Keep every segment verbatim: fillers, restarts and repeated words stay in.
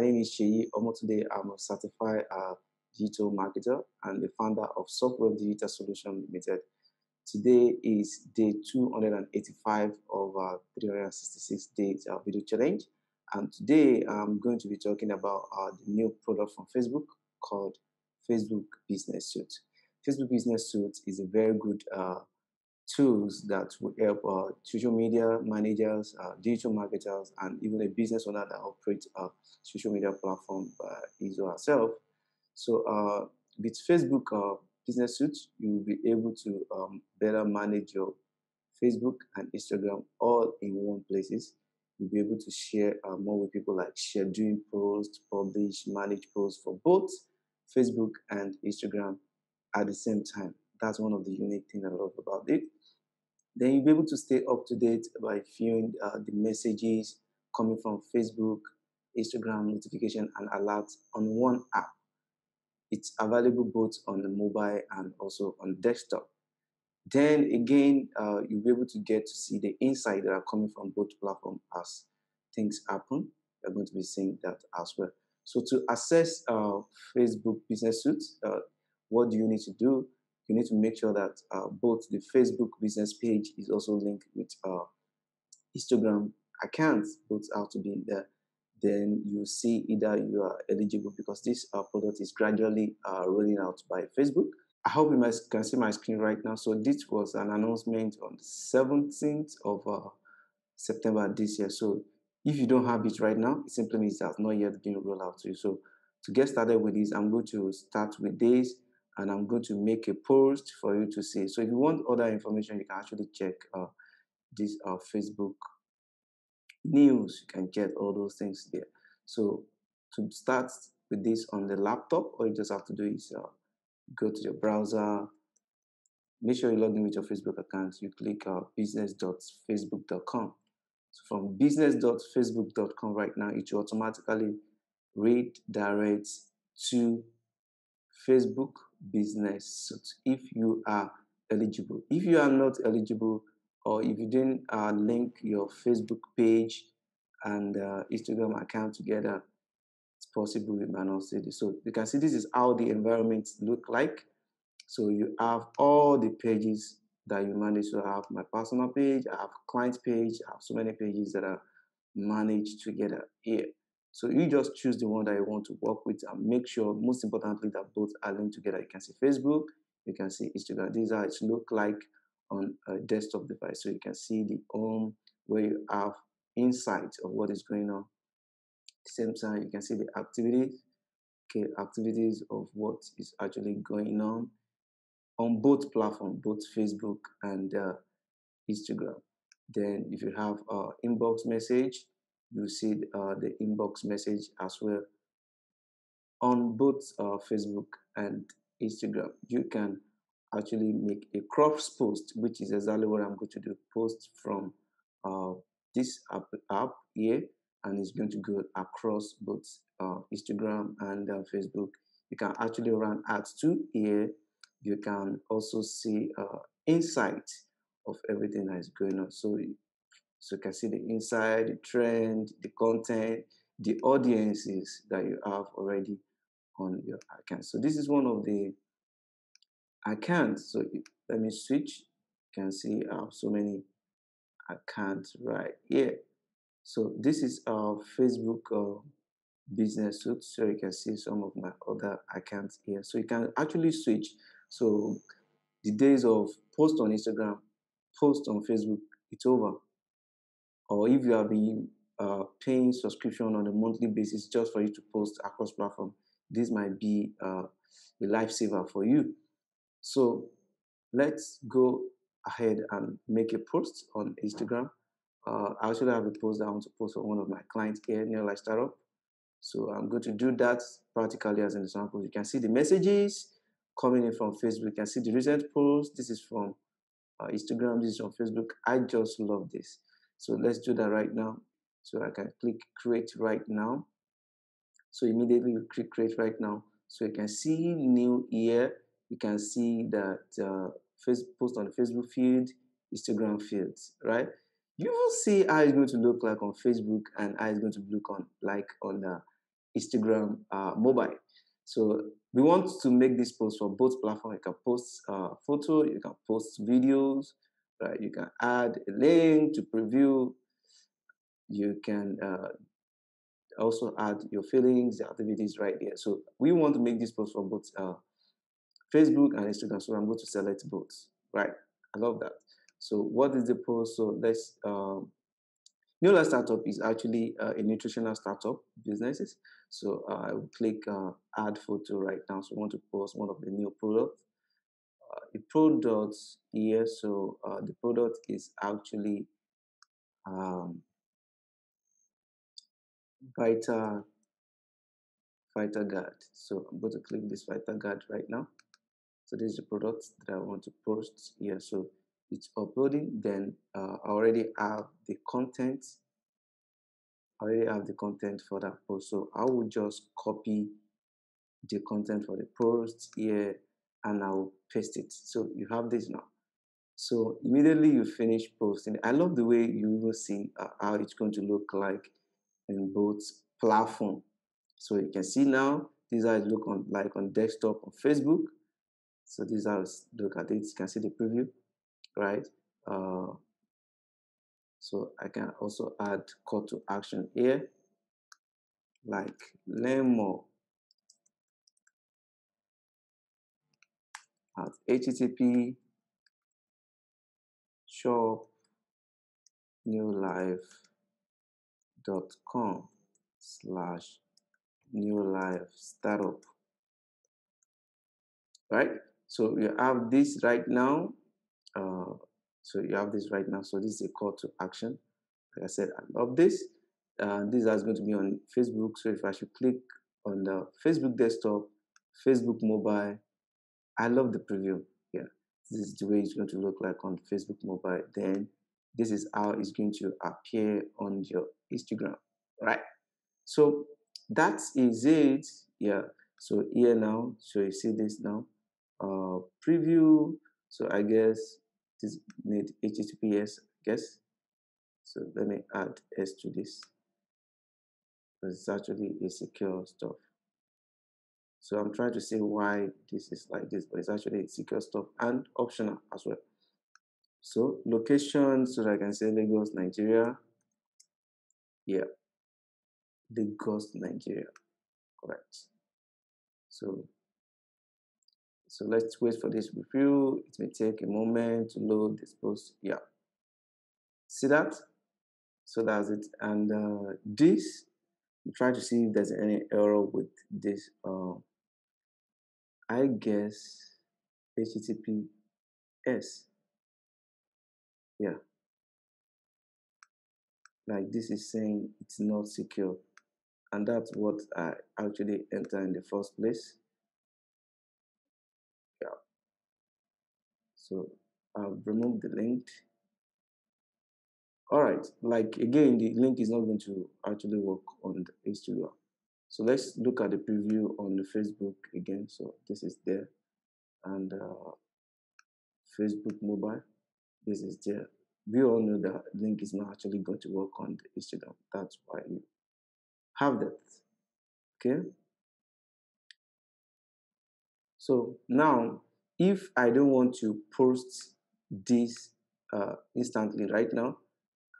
My name is Seyi Omotunde. I'm a certified uh, digital marketer and the founder of Software Digital Solution Limited. Today is day two hundred eighty-five of our three hundred sixty-six days uh, video challenge. And today I'm going to be talking about uh, the new product from Facebook called Facebook Business Suite. Facebook Business Suite is a very good uh, tools that will help uh, social media managers, uh, digital marketers, and even a business owner that operates a social media platform by his or herself. So uh, with Facebook uh, Business Suite, you will be able to um, better manage your Facebook and Instagram all in one places. You'll be able to share uh, more with people, like scheduling posts, publish, manage posts for both Facebook and Instagram at the same time. That's one of the unique things I love about it. Then you'll be able to stay up to date by viewing uh, the messages coming from Facebook, Instagram notification and alerts on one app. It's available both on the mobile and also on desktop. Then again, uh, you'll be able to get to see the insights that are coming from both platforms as things happen. You're going to be seeing that as well. So to access uh, Facebook Business Suite, uh, what do you need to do? You need to make sure that uh, both the Facebook business page is also linked with uh, Instagram accounts. Both have to be in there. Then you see either you are eligible, because this uh, product is gradually uh, rolling out by Facebook. I hope you can see my screen right now. So this was an announcement on the seventeenth of uh, September this year. So if you don't have it right now, it simply means that it's not yet being rolled out to you. So to get started with this, I'm going to start with this. And I'm going to make a post for you to see. So if you want other information, you can actually check uh, this uh, Facebook news. You can get all those things there. So to start with this on the laptop, all you just have to do is uh, go to your browser. Make sure you log in with your Facebook account. You click uh, business dot facebook dot com. So from business dot facebook dot com right now, it will automatically redirect to Facebook Business Suite if you are eligible. If you are not eligible, or if you didn't uh, link your Facebook page and uh, Instagram account together, it's possible you might not see this. So you can see this is how the environment look like. So you have all the pages that you manage. So I have my personal page, I have client page, I have so many pages that are managed together here. So you just choose the one that you want to work with and make sure, most importantly, that both are linked together. You can see Facebook, you can see Instagram. These are it look like on a desktop device. So you can see the home where you have insights of what is going on. At the same time, you can see the activities, okay, activities of what is actually going on on both platforms, both Facebook and uh, Instagram. Then if you have uh, inbox message, you see uh, the inbox message as well on both uh, Facebook and Instagram. You can actually make a crops post, which is exactly what I'm going to do. Post from uh, this app, app here, and it's going to go across both uh, Instagram and uh, Facebook. You can actually run ads too here. You can also see uh, insights of everything that is going on. So So you can see the inside, the trend, the content, the audiences that you have already on your account. So this is one of the accounts. So if, let me switch. You can see I have so many accounts right here. So this is our Facebook uh, Business Suite. So you can see some of my other accounts here. So you can actually switch. So the days of post on Instagram, post on Facebook, it's over. Or if you have been uh, paying subscription on a monthly basis just for you to post across platform, this might be uh, a lifesaver for you. So let's go ahead and make a post on Instagram. Uh, I actually have a post that I want to post for one of my clients here, Nulife Startup. So I'm going to do that practically as an example. You can see the messages coming in from Facebook. You can see the recent post. This is from uh, Instagram. This is from Facebook. I just love this. So let's do that right now. So I can click create right now. So immediately you click create right now. So you can see new here. You can see that uh, Facebook post on the Facebook feed, Instagram feeds, right? You will see how it's going to look like on Facebook and how it's going to look on like on uh, Instagram uh, mobile. So we want to make this post for both platforms. You can post a uh, photo, you can post videos, right? You can add a link to preview. You can uh, also add your feelings, the activities right there. So we want to make this post for both uh, Facebook and Instagram. So I'm going to select both, right? I love that. So what is the post? So let's, um, Nulife Startup is actually uh, a nutritional startup businesses. So uh, I will click uh, add photo right now. So I want to post one of the new products. Uh, the product here, so uh, the product is actually um, Vita, Vita Guard. So I'm going to click this Vita Guard right now. So this is the product that I want to post here. So it's uploading. Then uh, I already have the content. I already have the content for that post. So I will just copy the content for the post here and I will paste it. So you have this now. So immediately you finish posting. I love the way you will see uh, how it's going to look like in both platforms. So you can see now, these are look on like on desktop on Facebook. So these are look at it. You can see the preview, right? Uh, so I can also add call to action here, like learn more at H T T P shop Nulife dot com slash Nulife Startup, right? So you have this right now. Uh, so you have this right now. So this is a call to action. Like I said, I love this. Uh, this is going to be on Facebook. So if I should click on the Facebook desktop, Facebook mobile, I love the preview. Yeah, this is the way it's going to look like on Facebook mobile. Then this is how it's going to appear on your Instagram, right? So that is it. Yeah. So here now, so you see this now, uh, preview. So I guess this made H T T P S, I guess. So let me add S to this. It's actually a secure stuff. So I'm trying to say why this is like this, but it's actually secure stuff and optional as well. So location, so that I can say Lagos, Nigeria. Yeah, Lagos, Nigeria, correct. So So let's wait for this review. It may take a moment to load this post. Yeah. See that? So that's it. And uh, this, I'm trying to see if there's any error with this. Uh, I guess H T T P S. Yeah. Like this is saying it's not secure. And that's what I actually entered in the first place. So I've removed the link. All right, like again, the link is not going to actually work on the Instagram. So let's look at the preview on the Facebook again. So this is there. And uh, Facebook mobile, this is there. We all know that link is not actually going to work on the Instagram. That's why you have that, okay? So now, if I don't want to post this uh, instantly right now,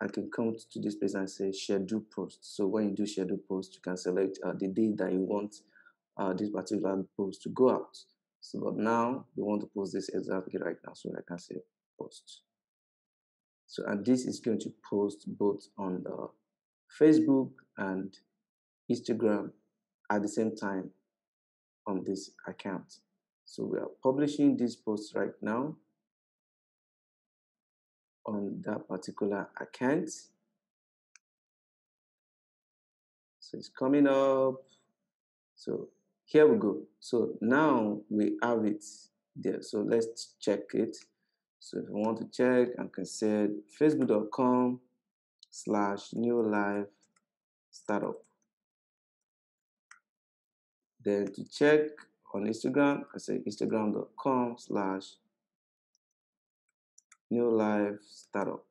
I can come to this place and say schedule post. So when you do schedule post, you can select uh, the day that you want uh, this particular post to go out. So but now we want to post this exactly right now. So I can say post. So and this is going to post both on the Facebook and Instagram at the same time on this account. So we are publishing this post right now on that particular account. So it's coming up. So here we go. So now we have it there. So let's check it. So if you want to check, I can say facebook dot com slash Nulife Startup. Then to check, on Instagram, I say instagram dot com slash Nulife Startup.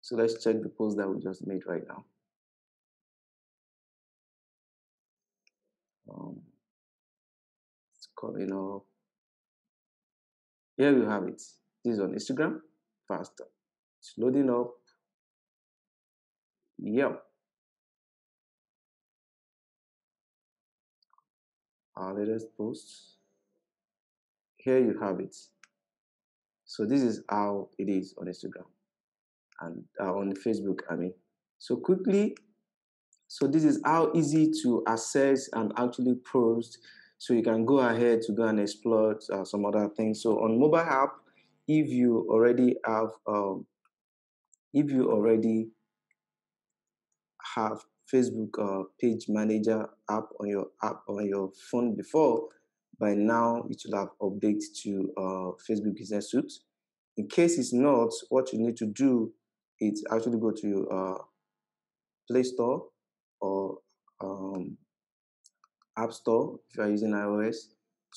So let's check the post that we just made right now. Um, it's coming up. Here you have it. This is on Instagram. Faster. It's loading up. Yep. Our latest posts. Here you have it. So this is how it is on Instagram and uh, on Facebook, I mean. So quickly, so this is how easy to access and actually post. So you can go ahead to go and explore uh, some other things. So on mobile app, if you already have, um, if you already have Facebook uh, Page Manager app on your app on your phone before, by now it should have updated to uh, Facebook Business Suite. In case it's not, what you need to do is actually go to your uh, Play Store or um, App Store if you are using iOS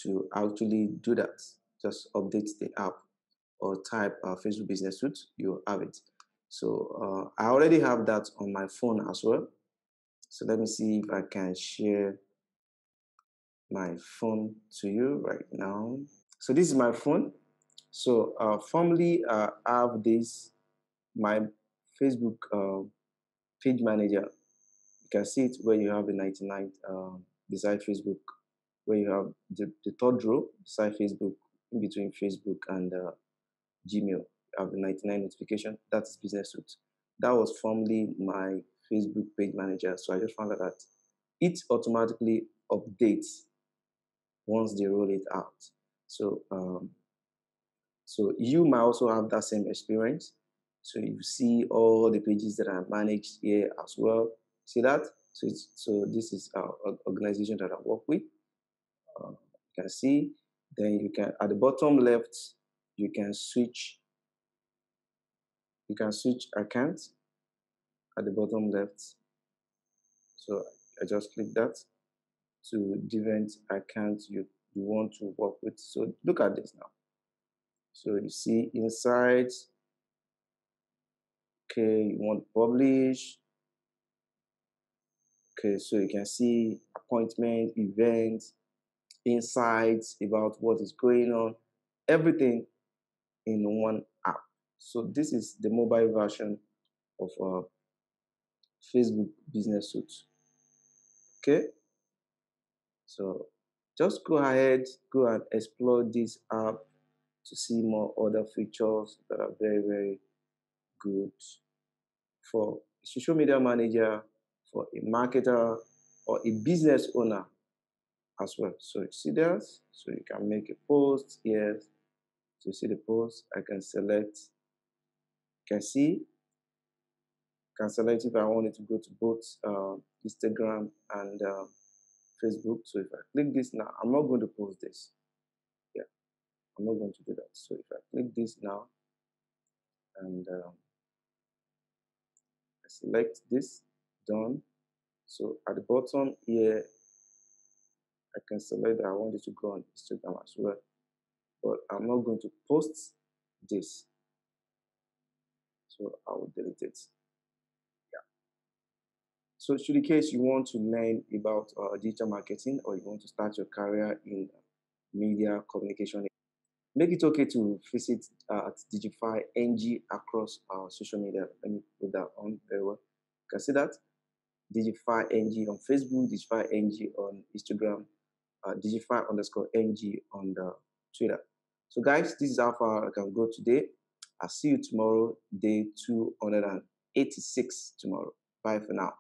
to actually do that. Just update the app or type uh, Facebook Business Suite, you have it. So uh, I already have that on my phone as well. So let me see if I can share my phone to you right now. So this is my phone. So uh, formerly I uh, have this, my Facebook uh, Page Manager. You can see it where you have the ninety-ninth uh, beside Facebook, where you have the, the third row beside Facebook, in between Facebook and uh, Gmail. You have the ninety-nine notification. That's Business Suite. That was formerly my Facebook Page Manager. So I just found out that it automatically updates once they roll it out. So, um, so you might also have that same experience. So you see all the pages that are managed here as well. See that? So, it's, so this is our organization that I work with. Uh, you can see. Then you can, at the bottom left, you can switch. You can switch accounts at the bottom left. So I just click that to different accounts you, you want to work with. So look at this now. So you see inside, okay, you want to publish. Okay, so you can see appointment, events, insights about what is going on, everything in one app. So this is the mobile version of uh, Facebook Business Suite. Okay. So just go ahead, go and explore this app to see more other features that are very, very good for a social media manager, for a marketer, or a business owner as well. So you see that? So you can make a post here. So you see the post, I can select. You can see, can select if I wanted to go to both uh, Instagram and uh, Facebook. So if I click this now, I'm not going to post this. Yeah, I'm not going to do that. So if I click this now and um, I select this, done. So at the bottom here, I can select that I wanted to go on Instagram as well, but I'm not going to post this. So I will delete it. Yeah. So should in case you want to learn about uh, digital marketing or you want to start your career in media communication, make it okay to visit uh, at DigifyNG across our uh, social media. Let me put that on very well. You can see that. DigifyNG on Facebook, DigifyNG on Instagram, uh, Digify underscore NG on the Twitter. So guys, this is how far I can go today. I'll see you tomorrow, day two hundred eighty-six tomorrow. Bye for now.